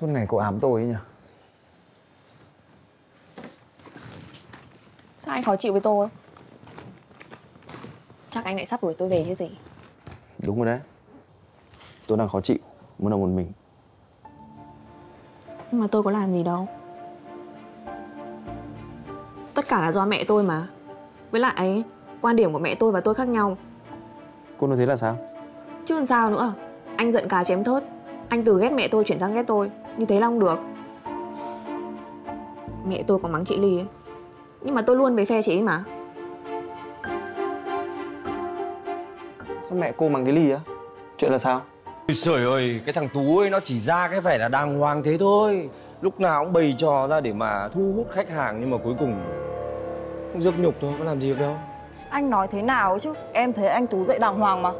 Suốt ngày cô ám tôi ấy nhỉ. Sao anh khó chịu với tôi? Chắc anh lại sắp đuổi tôi về chứ gì. Đúng rồi đấy. Tôi đang khó chịu, muốn ở một mình. Nhưng mà tôi có làm gì đâu. Tất cả là do mẹ tôi mà. Với lại ấy, quan điểm của mẹ tôi và tôi khác nhau. Cô nói thế là sao? Chứ làm sao nữa. Anh giận cá chém thớt. Anh từ ghét mẹ tôi chuyển sang ghét tôi. Như thế là không được. Mẹ tôi có mắng chị Ly ấy, nhưng mà tôi luôn về phe chị ấy mà. Sao mẹ cô mắng cái Ly á? Chuyện là sao? Trời ơi, cái thằng Tú ấy nó chỉ ra cái vẻ là đàng hoàng thế thôi. Lúc nào cũng bày trò ra để mà thu hút khách hàng, nhưng mà cuối cùng cũng rước nhục thôi, có làm gì được đâu. Anh nói thế nào chứ? Em thấy anh Tú dạy đàng hoàng mà.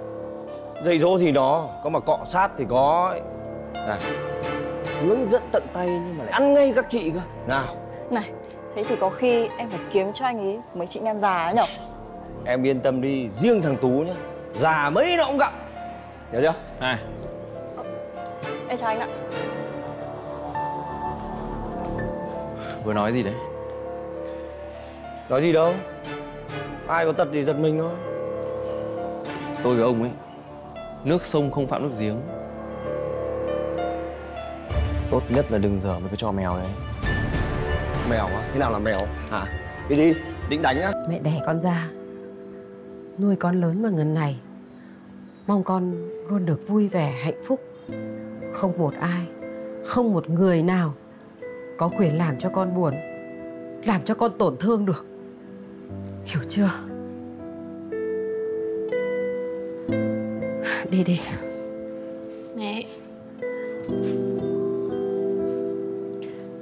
Dạy dỗ gì đó, có mà cọ sát thì có. Này, hướng dẫn tận tay nhưng mà lại ăn ngay các chị cơ. Nào. Này, thế thì có khi em phải kiếm cho anh ấy mấy chị nhan già ấy nhở. Em yên tâm đi, riêng thằng Tú nhá, già mấy nó cũng gặp. Hiểu chưa? Này. Em chào anh ạ. Vừa nói gì đấy? Nói gì đâu. Ai có tật thì giật mình thôi. Tôi với ông ấy, nước sông không phạm nước giếng. Tốt nhất là đừng dở với cái trò mèo đấy. Mèo á? Thế nào là mèo? Hả? Cái gì? Định đánh á? Mẹ đẻ con ra, nuôi con lớn mà ngần này. Mong con luôn được vui vẻ, hạnh phúc. Không một ai, không một người nào có quyền làm cho con buồn, làm cho con tổn thương được. Hiểu chưa? Đi đi. Mẹ,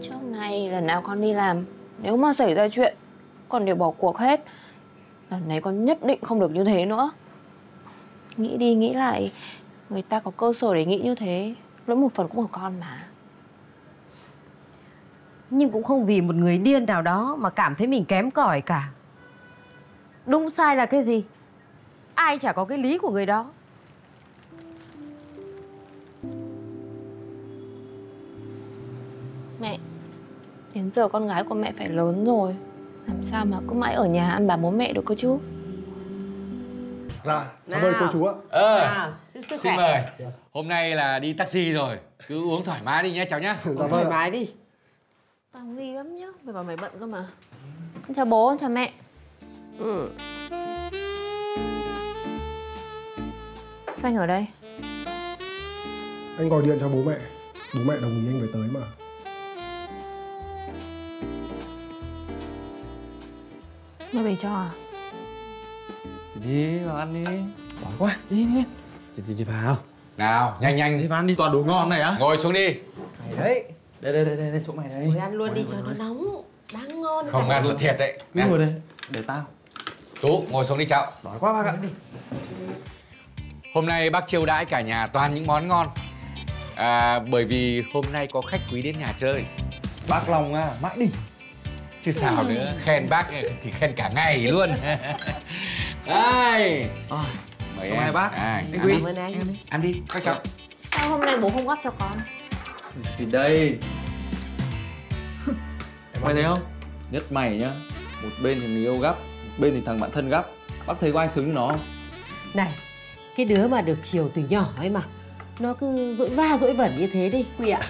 trước này lần nào con đi làm, nếu mà xảy ra chuyện, con đều bỏ cuộc hết. Lần này con nhất định không được như thế nữa. Nghĩ đi nghĩ lại, người ta có cơ sở để nghĩ như thế. Lỗi một phần cũng của con mà. Nhưng cũng không vì một người điên nào đó mà cảm thấy mình kém cỏi cả. Đúng sai là cái gì? Ai chả có cái lý của người đó. Mẹ, đến giờ con gái của mẹ phải lớn rồi, làm sao mà cứ mãi ở nhà ăn bà bố mẹ được cơ chứ. Dạ, cảm ơn cô chú ạ. Xin mời. Hôm nay là đi taxi rồi, cứ uống thoải mái đi nhé cháu nhé. Dạ, thoải mái đi. Tao nghi lắm nhá, mày bảo mày bận cơ mà. Chào bố, chào mẹ. Sao anh ở đây? Anh gọi điện cho bố mẹ đồng ý anh phải tới mà. Nó về cho à? Đi vào ăn đi. Đói quá. Đi. Đi vào. Nào, nhanh đi vào ăn đi, toàn đồ ngon này á. Ngồi xuống đi. Này đấy. Đây chỗ mày đây. Ngồi ăn luôn đi cho nó nóng. Đáng ngon. Không ăn là thiệt đấy. Ngồi đây. Để tao. Tú, ngồi xuống đi cháu. Đói quá bác ạ. Hôm nay bác chiêu đãi cả nhà toàn những món ngon. Bởi vì hôm nay có khách quý đến nhà chơi. Bác lòng à, mãi đi. Chứ sao nữa, khen bác thì khen cả ngày luôn. Đây. Mời em. Bác. Anh Quý. Ăn đi. Các cháu. Sao hôm nay bố không gắp cho con? Thì đây. Em thấy không? Nhất mày nhá. Một bên thì người yêu gắp, một bên thì thằng bạn thân gắp. Bác thấy có ai xứng với nó không? Này, cái đứa mà được chiều từ nhỏ ấy mà, nó cứ dỗi va dỗi vẩn như thế đi Quý ạ.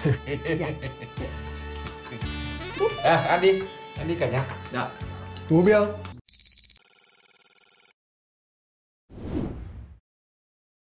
Ăn đi. Em đi cả nhà. Dạ. Tú biết không?